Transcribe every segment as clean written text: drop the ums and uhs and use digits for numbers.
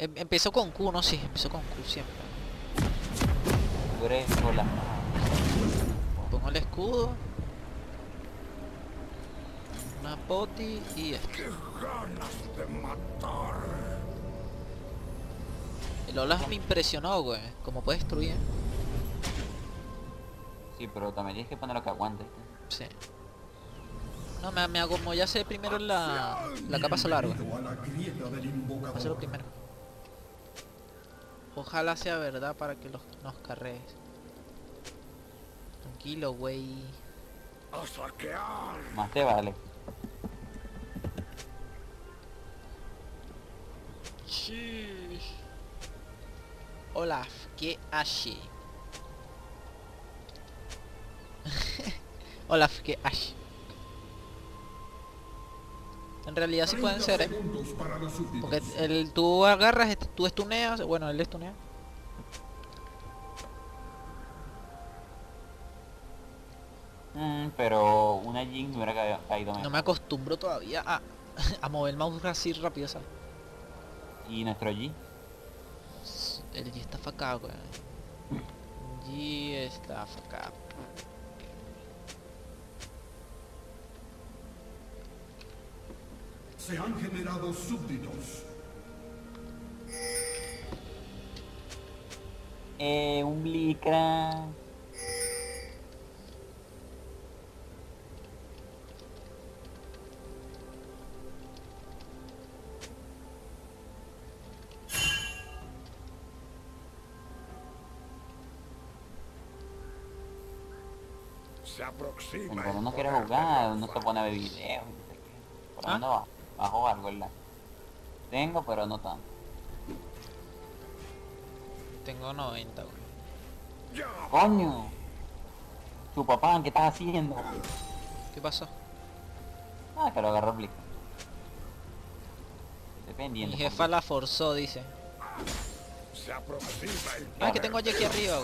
Empezó con Q, no sé, sí, empezó con Q siempre. Venezuela. Pongo el escudo. Una poti y esto. ¡Qué ganas de matar! El Olaf me impresionó, güey. Como puede destruir. Sí, pero también tienes que poner a que aguante. Sí. No, me hago como ya sé primero la capa solar, güey. Va a ser lo primero. Ojalá sea verdad para que nos carrees. Tranquilo, güey. Más te vale. Sí. Olaf, ¿qué hace? Olaf, ¿qué hace? En realidad sí pueden ser, ¿eh? Porque tú agarras, tú estuneas, bueno, él estunea. Pero una Jinx me hubiera caído mejor. No me acostumbro todavía a mover el mouse así rápido, ¿sabes? ¿Y nuestro G? El G está facado, güey. G está facado. Se han generado súbditos. Un blicra. Se aproxima. Cuando uno quiere jugar, uno se pone a ver videos. ¿Por dónde va? Va a jugar, ¿verdad? Tengo, pero no tanto. Tengo 90, güey. ¡Coño! Tu papá, ¿qué estás haciendo? ¿Qué pasó? Ah, que lo agarró Blick. Dependiente. Mi jefa la forzó, dice. Ah, que tengo aquí arriba,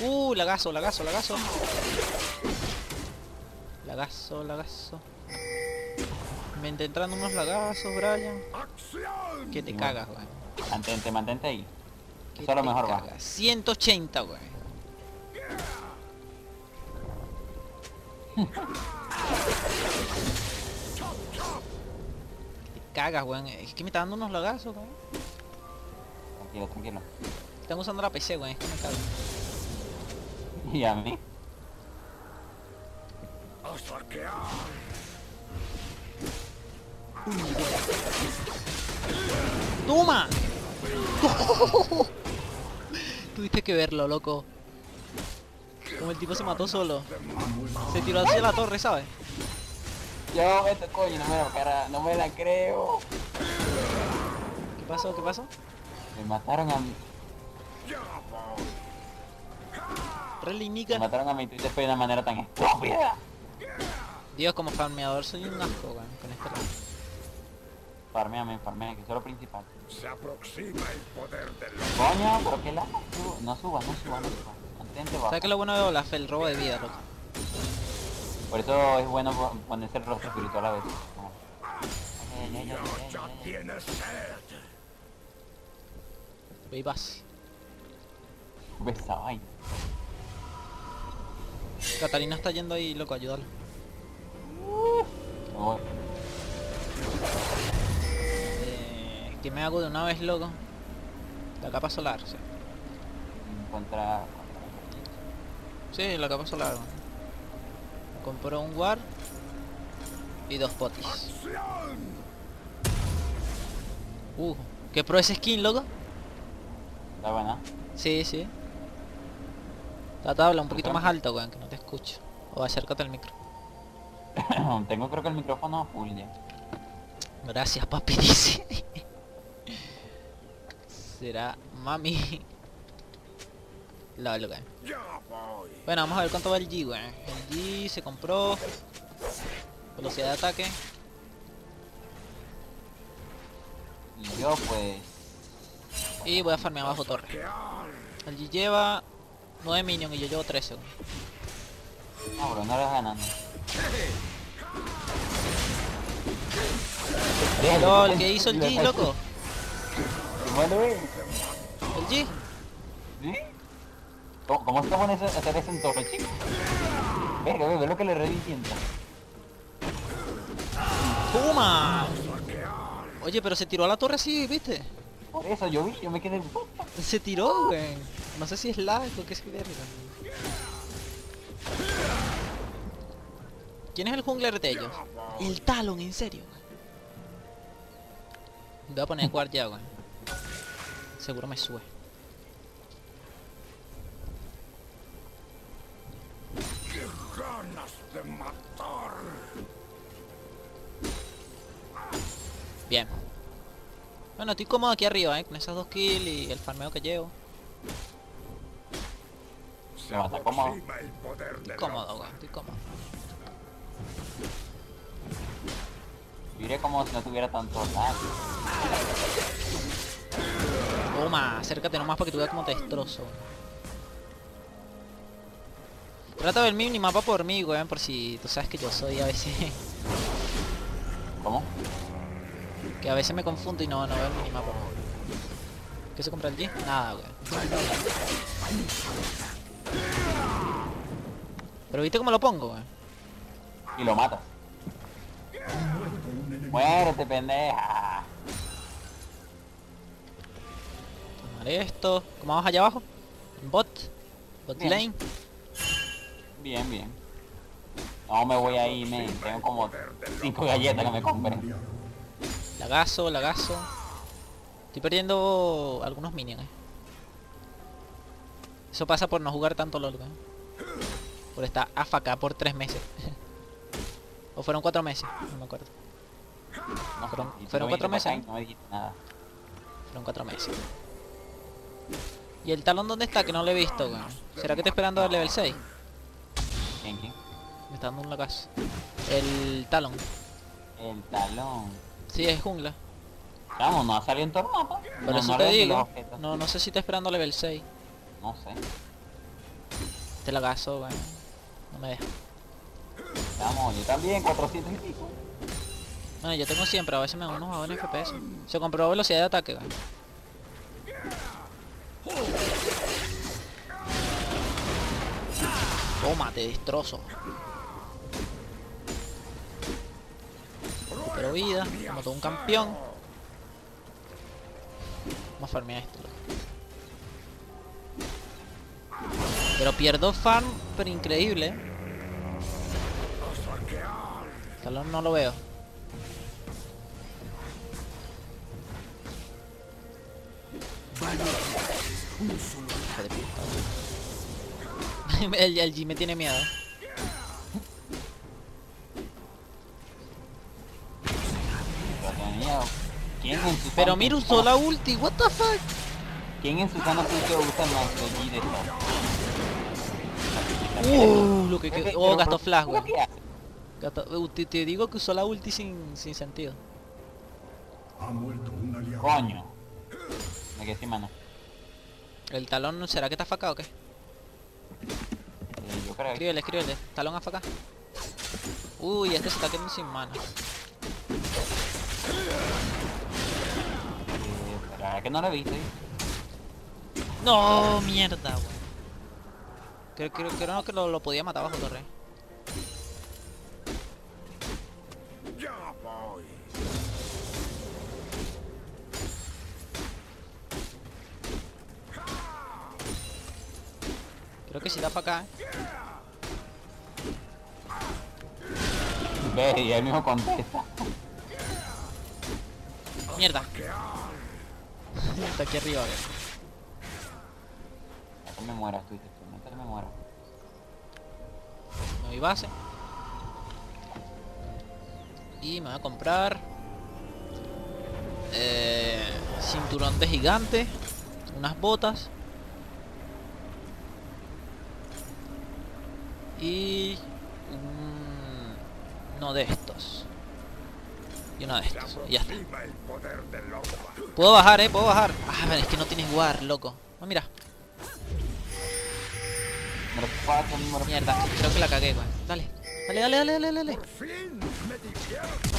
güey. Lagazo, lagazo, lagazo. Lagazo, lagazo. Me entrando unos lagazos, Brian. Que te cagas, güey. Mantente ahí. Eso es lo mejor, va. 180, güey. Te cagas, güey. Es que me está dando unos lagazos, güey. Tranquilo. Están usando la PC, güey. Es que me cago. ¿Y a mí? ¡Toma! Tuviste que verlo, loco. Como el tipo se mató solo. Se tiró hacia la torre, ¿sabes? Yo, esto coño, no me la creo. ¿Qué pasó? ¿Qué pasó? Me mataron a mí. Me mataron a mi Twitter de una manera tan estúpida. Dios, como farmeador soy un asco, güey, con este lado. Farmeame, que eso es lo principal. Se aproxima el poder del... Coño, ¿por qué la... No subas. Mantente bajo. ¿Sabes qué es lo bueno de Olaf? El robo de vida, loco. Por eso es bueno ponerse el rostro espiritual a veces. Ve y vas. Ve esa vaina. Catalina está yendo ahí, loco, ayúdalo. ¿Qué me hago de una vez, loco? La capa solar, sí. Sí, la capa solar. Compró un ward y dos potis. ¿Qué pro ese skin, loco? Está buena. Sí. La tabla un poquito más alta, weón, que no te escucho. O acércate al micro. Tengo creo que el micrófono full ya. Gracias, papi, dice. Será mami. Lol, güey. Bueno, vamos a ver cuánto va el G, güey. El G se compró. Velocidad de ataque. Y yo pues... Y voy a farmear abajo torre. El G lleva 9 minions y yo llevo 13, güey. No, bro, no lo vas ganando. LOL, ¿qué hizo el G, loco? ¿El G? ¿Sí? ¿Cómo está bueno hacer eso en torre, chico? Venga, veo lo que le revienta. ¡Toma! Oye, pero se tiró a la torre así, ¿viste? Por eso yo vi, yo me quedé en puta. Se tiró, güey. No sé si es lag o qué es verga. ¿Quién es el jungler de ellos? El Talon, en serio. Voy a poner guard ya, güey. Seguro me sube. ¡Qué ganas de matar! Bien. Bueno, estoy cómodo aquí arriba, con esas dos kills y el farmeo que llevo. Se va a estar cómodo. Estoy cómodo, güey, estoy cómodo. Miré como si no tuviera tanto lag. Toma, acércate nomás para que tú veas cómo te destrozo. Trata del minimapa por mí, weón, por si tú sabes que yo soy a veces... ¿Cómo? Que a veces me confundo y no veo el minimapa. ¿Qué se compra el G? Nada, weón. Pero viste cómo lo pongo, weón. Y lo matas. Muérete, pendeja. Tomar esto. ¿Cómo vamos allá abajo? ¿En bot? ¿Bot bien. Lane? Bien, bien. No me voy ahí, me tengo como 5 galletas que me compré. Lagazo, lagazo. Estoy perdiendo algunos minions, Eso pasa por no jugar tanto LOL, Por estar AFK por 3 meses. O fueron 4 meses, no me acuerdo. No, fueron 4 meses. No me dijiste nada. Fueron 4 meses. ¿Y el Talon dónde está? Que no lo he visto, ¿Será que está esperando al level 6? ¿Quién? Me está dando un lagazo. El Talon. El Talon. Sí, es jungla. Vamos, no ha salido en todo el mapa. Por eso te digo. No sé si está esperando level 6. No sé. Este lagazo, no me deja. Vamos, yo también, 400 y pico. Bueno, yo tengo siempre, a veces me da unos bajones FPS. Se comprobó velocidad de ataque, Toma, te destrozo. Pero vida, como todo un campeón. Vamos a farmear esto, Pero pierdo farm, pero increíble. Talón no lo veo. El G me tiene miedo. Pero mira, usó la ulti, what the fuck. ¿Quién en su sano juicio usa más el G de esto? Lo que quedó. Oh, gastó flash, güey. Te digo que usó la ulti sin sentido. Coño. Me quedé sin mano. ¿El Talón será que está afacado o qué? Yo creo. Escríbele, escríbele. Talón afacado. Uy, este se está quedando sin mano. La verdad que no lo viste. No, mierda, güey. Creo que lo podía matar bajo torre. Creo que si da para acá, Ve, y él mismo contesta. Mierda. Está aquí arriba, No me mueras, Twitter, no me mueras. Me voy base. Y me voy a comprar... cinturón de gigante. Unas botas. Y uno de estos. Y uno de estos. Y ya está. Puedo bajar, puedo bajar. Ah, es que no tienes guard, loco. Mira. Número 4, número 4. Mierda, creo que la cagué, güey. Dale, dale, dale, dale, dale, dale.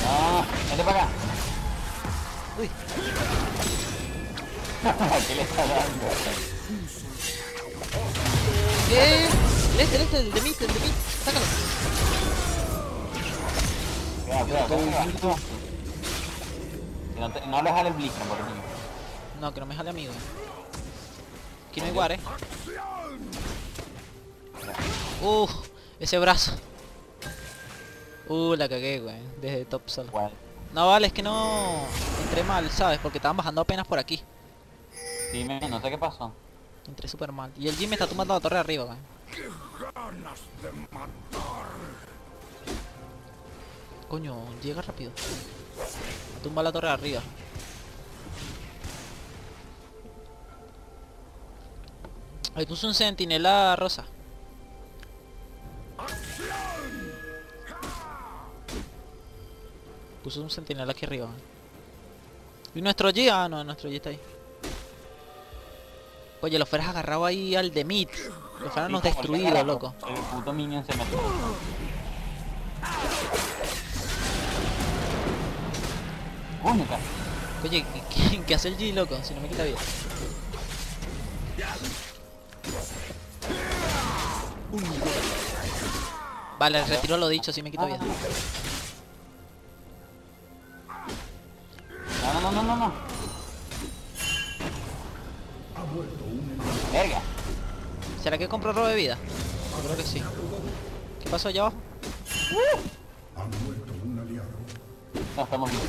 Ah, vete para acá. Uy. ¿Qué le está dando? El de mí, el de mí. Sácalo. Cuidado. No le jale el blister, por mí. No, que no me jale amigo. Aquí no hay guard, eh. Ese brazo. La cagué, güey. Desde top sol. No, vale, es que no... Entré mal, ¿sabes? Porque estaban bajando apenas por aquí. Sí, no sé qué pasó. Entré súper mal. Y el Jim me está tomando la torre arriba, güey. Coño, llega rápido. Tumba la torre arriba. Ahí puso un centinela rosa. Puso un centinela aquí arriba. ¿Y nuestro G? Ah, no, nuestro G está ahí. Oye, lo fueras agarrado ahí al de mid. Lo fueran nos destruido, loco. El puto minion se metió. Oye, ¿qué hace el G, loco? Si no me quita vida. Vale, retiro lo dicho, si me quita vida. No. Verga. ¿Será que compro robo de vida? Yo creo que sí. ¿Qué pasó allá abajo? No, estamos bien.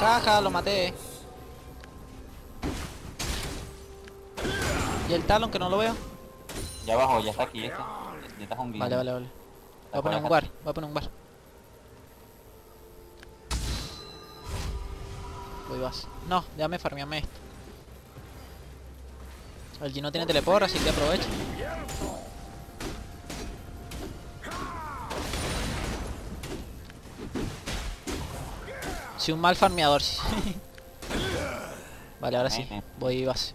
Jaja, lo maté. ¿Y el Talon que no lo veo? Ya abajo, ya está aquí, este. Ya está un guía. Vale. Voy a poner un guard, Uy, vas. No, déjame farmearme esto. El G no tiene teleport, así que aprovecho. Soy un mal farmeador. Vale, ahora sí. Voy base.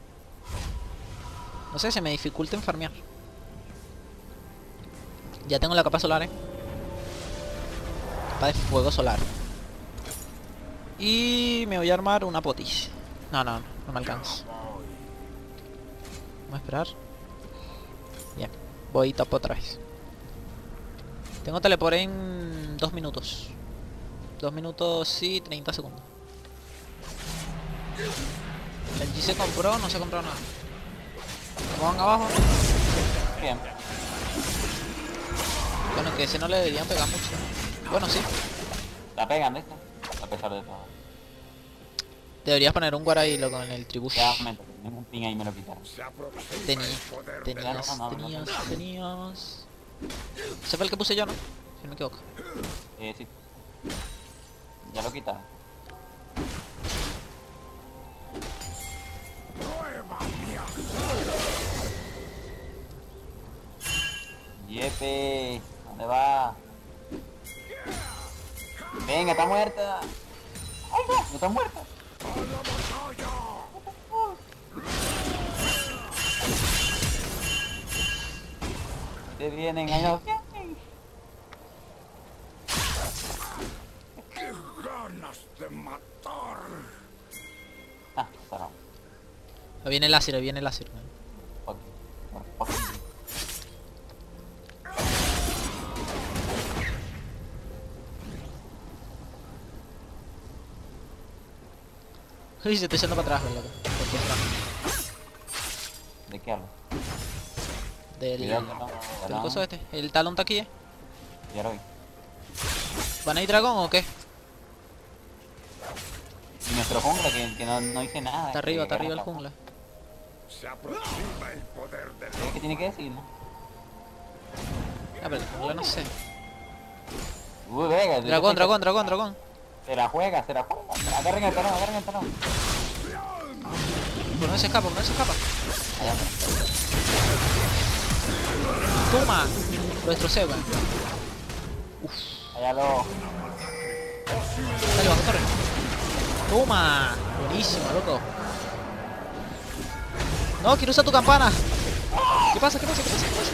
No sé, se me dificulta en farmear. Ya tengo la capa solar, Capa de fuego solar. Y me voy a armar una potis. No me alcanza. Vamos a esperar. Bien, voy top otra vez. Tengo teleport en 2 minutos. 2 minutos y 30 segundos. El G se compró, no se compró nada. Vamos abajo. Bien. Bueno, que ese no le deberían pegar mucho. Bueno, sí. La pegan, ¿ves? A pesar de todo. Deberías poner un guard ahí, loco, en el tributo. Tengo un ping ahí, me lo quitaron. Tenías. Ese fue el que puse yo, ¿no? Si no me equivoco. Sí. Ya lo quita. Yepe, ¿dónde va? Venga, está muerta. ¡Ay, no está muerta! Te vienen allá. De matar. Ahí viene el Asir. Okay. Uy, se está echando para atrás, loco. ¿De qué hablo? Del coso este. El Talón está aquí, Ya lo vi. ¿Van a ir dragón o qué? Y nuestro jungla que no hice nada. Está arriba el jungla. Se aproxima el poder del lobo. ¿Qué tiene que decir, no? Ah, pero el jungla no sé. Venga, dragón. Se la juega. Agarren el talón. No se escapa. Allá, toma. Lo destrocé, güey. Uff. Allá lo... Dale, bajo torre. Toma, buenísimo, loco. No, quiero usar tu campana. ¿Qué pasa? ¿Qué pasa? ¿Qué pasa? ¿Qué pasa?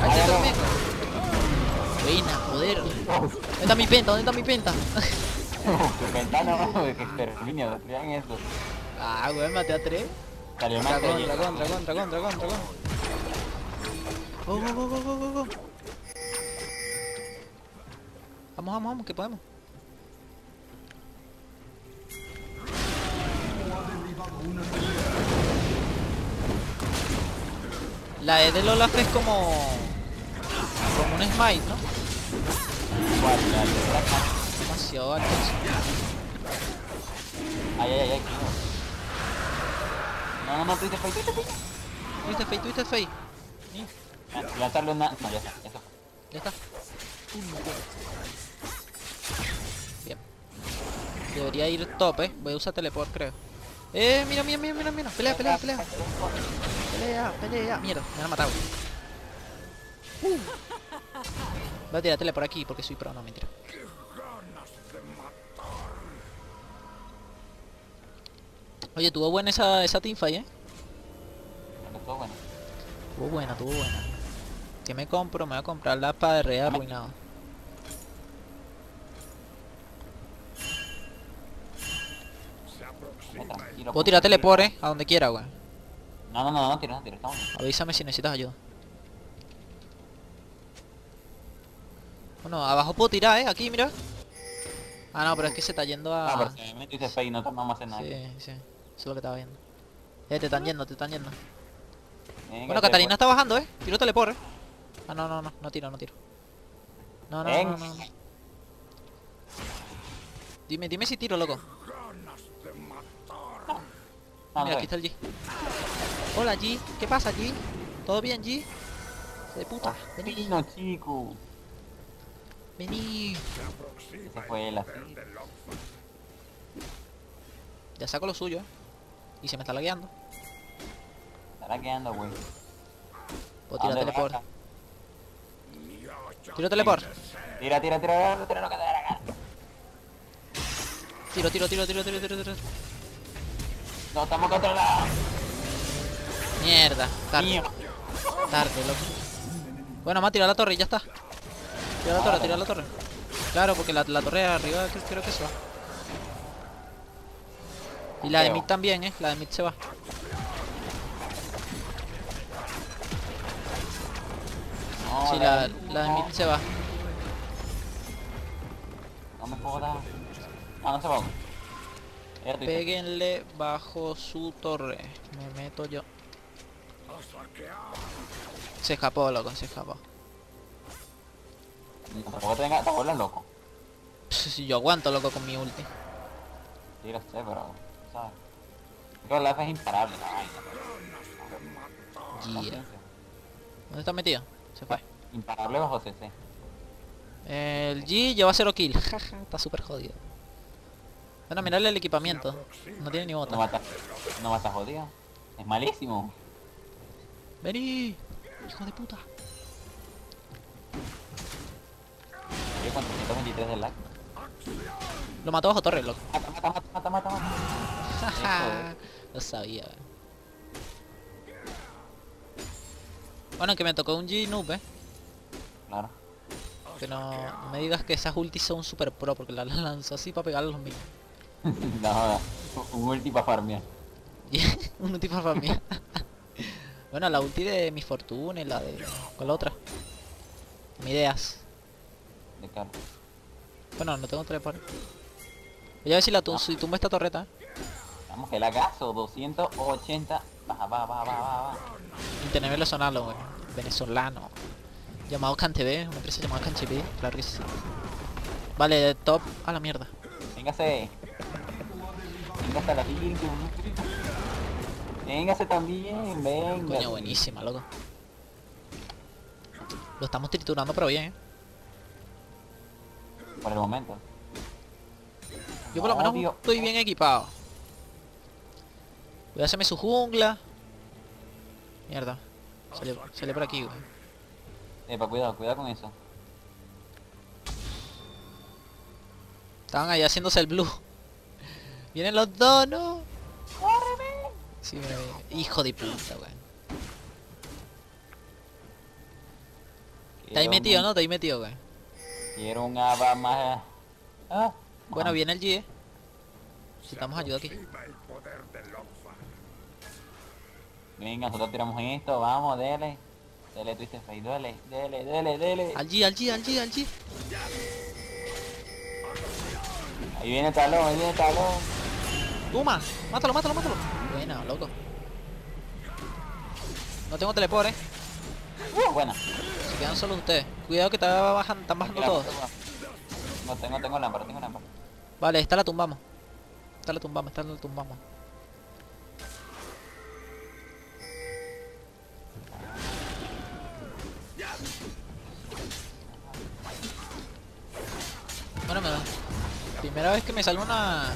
Ahí está también. Buena, joder. ¿Dónde está mi penta? ¿Dónde está mi penta? Tu penta no, de que exterminio, vean esto. Ah, güey, maté a tres. Dragón, dragón, dragón, dragón, dragón, dragón. Go, go, go, go, go, go. Vamos, vamos, vamos, que podemos. La E del Olaf es como un smite, ¿no? Demasiado alto. Ay, ay, ay. No, no, no, tuviste fey, tuviste fey. Tuviste fey, tuviste fey. Lanzarle una... No, ya está, ya está. Ya está. Bien. Debería ir top, eh. Voy a usar teleport, creo. Mira, mira, mira, mira, mira. Pelea, pelea, pelea. Pelea, pelea. Mierda, me han matado. Voy a tirar tele por aquí porque soy pro, no, mentira. Oye, tuvo buena esa teamfight, eh. Tuvo buena. Tuvo buena, tuvo buena. ¿Qué me compro? Me voy a comprar la espada de rey arruinado. Puedo tirar teleport, a donde quiera, güey. No, no, no, no tiro, no tiro, estamos bien. Avísame si necesitas ayuda. Bueno, abajo puedo tirar, aquí, mira. Ah, no, pero es que se está yendo a... Ah, pero si me metiste fe y no vamos a hacer nada. Sí, sí, eso es lo que estaba viendo. Te están yendo, te están yendo. Venga, bueno, Catalina está bajando, Tiro teleport, Ah, no, no, no, no tiro, no tiro. No, no, no, no, no. Dime, dime si tiro, loco. Mira, aquí está el G. Hola G, ¿qué pasa G? ¿Todo bien G? De puta, vení. No, chico. Vení. Se fue la... Ya saco lo suyo, Y se me está lagueando. Está lagueando, güey. Puedo tirar teleport. Tiro teleport. Tira, tira, tira, tira, no que te dará acá. Tiro, tiro, tiro, tiro, tiro, tiro, tiro. No, estamos controlados. Mierda, tarde. Mierda. Tarde, loco. Bueno, más tirar la torre y ya está. Tira la torre, tira la torre. Claro, porque la torre arriba creo que se va. Y la de mid también, la de mid se va. Sí, la de mid se va. No me puedo dar. Ah, no se va. Péguenle bajo su torre. Me meto yo. Se escapó, loco, se escapó. Tampoco te vuelvas loco. Si yo aguanto, loco, con mi ulti. Sí, lo sé, pero... ¿sabes? Porque la F es imparable, la vaina. Yeah. ¿Dónde está metido? Se fue. Imparable bajo CC. El G lleva 0 kills. Jaja, está súper jodido. Bueno, mirarle el equipamiento. No tiene ni bota. No va a estar jodido. Es malísimo. Vení, hijo de puta. 423 de lag. Lo mató bajo torre, loco. Mata, mata, mata, mata, mata. Lo sabía. Bueno, que me tocó un G-noob, Claro. Que no me digas que esas ultis son super pro porque las lanzó así para pegarle a los míos. No, un ulti para farmear. Un ulti para farmear. Bueno, la ulti de mi fortuna y la de... ¿Cuál otra? Mi ideas. De carro. Bueno, no tengo teleport. Voy a ver si si tumba esta torreta. Vamos, que la gaso, 280. Baja, baja, baja, baja. Internet venezolano, güey. Venezolano. Llamado CanTV, una empresa llamada CanTV, claro que sí. Vale, de top a la mierda. Véngase. Véngase a la build. Véngase también, venga. Coño, buenísima, loco. Lo estamos triturando, pero bien, Por el momento. Yo por lo menos estoy bien equipado. Voy a hacerme su jungla. Mierda. Sale por aquí, güey. Pa, cuidado, cuidado con eso. Estaban ahí haciéndose el blue. Vienen los dos, ¿no? ¡Córreme! Sí, mira, mira. Hijo de puta, weón. Está ahí metido, ¿no? Está ahí metido, weón. Quiero un aba más. Ah, bueno, viene el G. Necesitamos ayuda aquí. Venga, nosotros tiramos en esto, vamos, dele. Dele, Twisted Fate, dele, dele, dele, dele. Al G, al G, al G, al G. Ahí viene el Talón, ahí viene el Talón. Toma, mátalo, mátalo, mátalo. Buena, loco. No tengo teleport, eh. Buena. Se quedan solo ustedes. Cuidado que están bajando todos. No tengo, tengo lámpara. Vale, esta la tumbamos. Esta la tumbamos, esta la tumbamos. Bueno, me va. Primera vez que me sale una...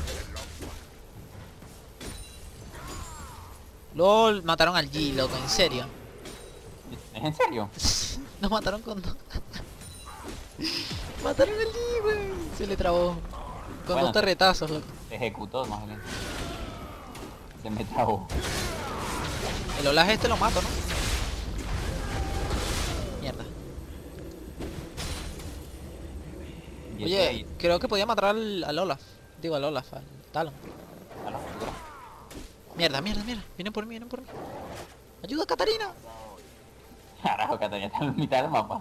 LOL, mataron al G, loco, en serio. ¿En serio? Nos mataron con dos. Mataron al G, wey. Se le trabó. Con bueno, dos tarretazos, loco. Se ejecutó, más o menos. Se me trabó. El olaje este lo mato, ¿no? Mierda. Oye, creo que podía matar al Olaf. Digo, al Olaf, al Talon. Mierda, mierda, mierda. Vienen por mí, vienen por mí. ¡Ayuda, Catalina! Carajo, Catalina está en mitad del mapa.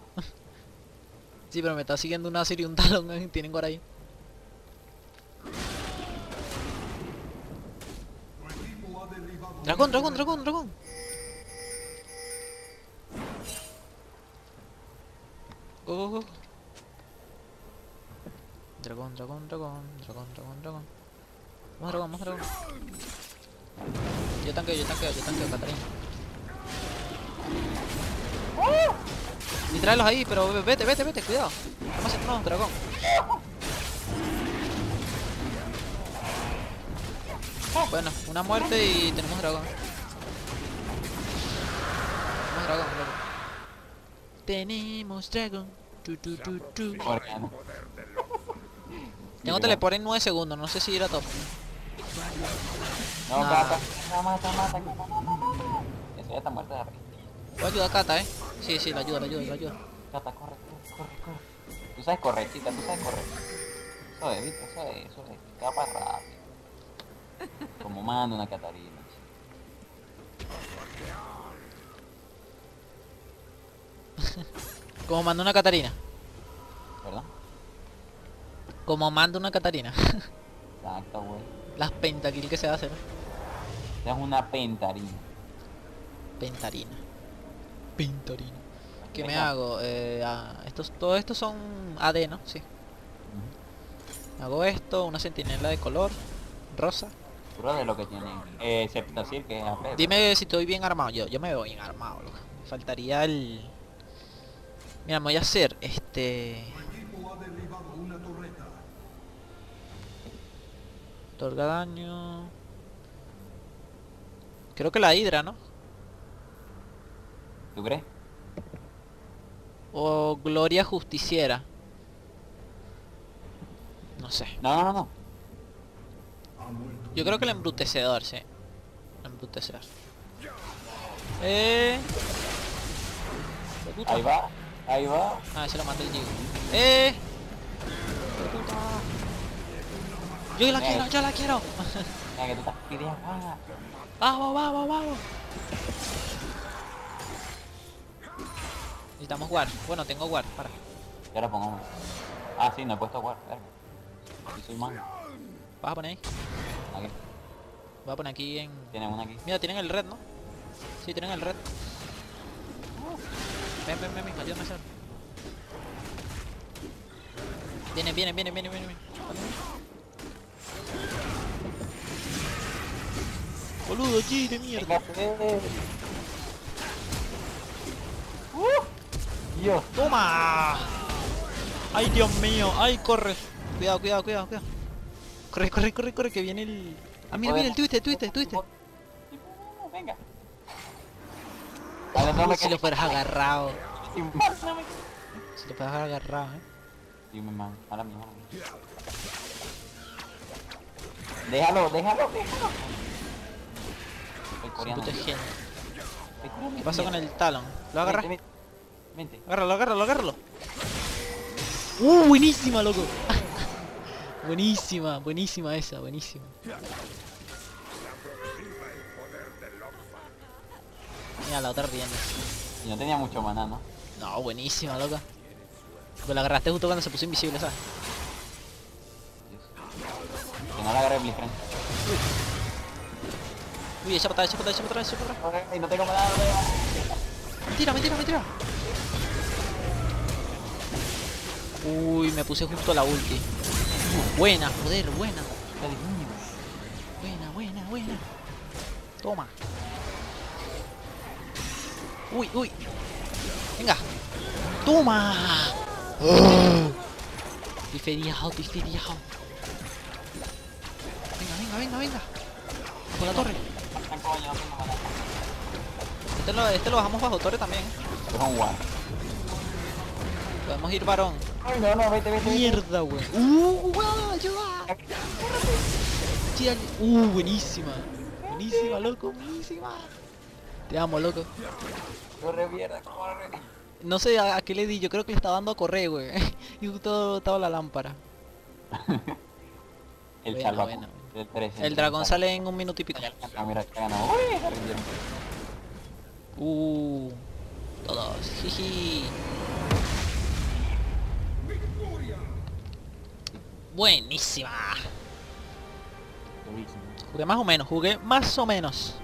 Sí, pero me está siguiendo una Asir y un Talon. Tienen por ahí. Dragón, dragón, dragón, dragón. Go, go, go. Dragón, dragón, dragón, dragón, dragón, dragón. Más dragón, más dragón. Yo tanqueo, yo tanqueo, yo tanqueo, Catalina. Y tráelos ahí, pero vete, vete, vete, cuidado. Vamos a hacer un dragón. Bueno, una muerte y tenemos dragón. Tenemos dragón, loco. Tenemos dragón. Tengo teleport en 9 segundos, no sé si irá top. No, Cata. No, mata, mata, mata. Eso ya está muerta de arriba. Voy a ayudar a Cata, eh. Sí, sí, la ayuda, la ayuda, la ayuda. Cata, corre, corre, corre. Tú sabes correr, chita, tú sabes correr. Eso es, viste, eso es, capa rápido. Como manda una Catalina. Como manda una Catalina. ¿Verdad? Como manda una Catalina. Exacto, güey. Las pentakill que se hacen. Esta es una pentarina. Pentarina. Pentarina. ¿Qué me hago? Todo esto son AD, ¿no? Sí. Hago esto, una sentinela de color rosa. De lo que tiene, excepto así que AP, dime si estoy bien armado. Yo me veo bien armado, loco. Me faltaría el... Mira, me voy a hacer este... Otorga daño... Creo que la hidra, ¿no? ¿Tú crees? O Gloria Justiciera. No sé. No, no, no. Yo creo que el embrutecedor, sí. El embrutecedor. Ahí va, ahí va. Ah, ese lo maté el Gigo. Puta. Yo la quiero, yo la quiero. Vamos, vamos, vamos. Necesitamos guard. Bueno, tengo guard, para. Ya lo pongo. Ah, sí, no he puesto guard. Yo soy malo. ¿Vas a poner ahí? Aquí. Voy a poner aquí en... Tienen una aquí. Mira, tienen el red, ¿no? Sí, tienen el red. Ven, ven, ven, ven, ayúdame a hacer. Vienen, vienen, vienen, vienen, vienen. Boludo, G de mierda. Dios. ¡Toma! ¡Ay, Dios mío! ¡Ay, corre! Cuidado, cuidado, cuidado, cuidado. Corre, corre, corre, corre, que viene el... Ah, mira, mira, el Twisted, Twisted, Twisted. Venga. Si lo fueras agarrado. Si lo fueras agarrado, eh. Dime, man, ahora mismo. Déjalo. Estoy coreando. ¿Qué pasó con el Talon? ¿Lo agarras? Vente. Agárralo. Buenísima, loco. buenísima esa, buenísima. Mira la otra riendo. Y no tenía mucho maná, ¿no? No, buenísima, loca. Porque la agarraste justo cuando se puso invisible, ¿sabes? Que no la agarré, Blitfriend. Uy, echa para atrás. Ay, no tengo maná, Mentira. Uy, me puse justo a la ulti. Buena, joder, buena. Buena. Toma. Uy. Venga. Toma. Te he feriado. Venga. Con la torre. Este lo bajamos bajo torre también. Podemos ir varón. Ay, no, vete. Mierda, güey. Ayuda. Buenísima. Buenísima, loco. Te amo, loco. Corre, mierda, corre. No sé a qué le di, yo creo que le estaba dando a correr, güey. Y justo estaba la lámpara. El dragón sale en 1 minuto y pico. Ah, mira, que ganó. Todos. Jiji. Buenísima. Jugué más o menos.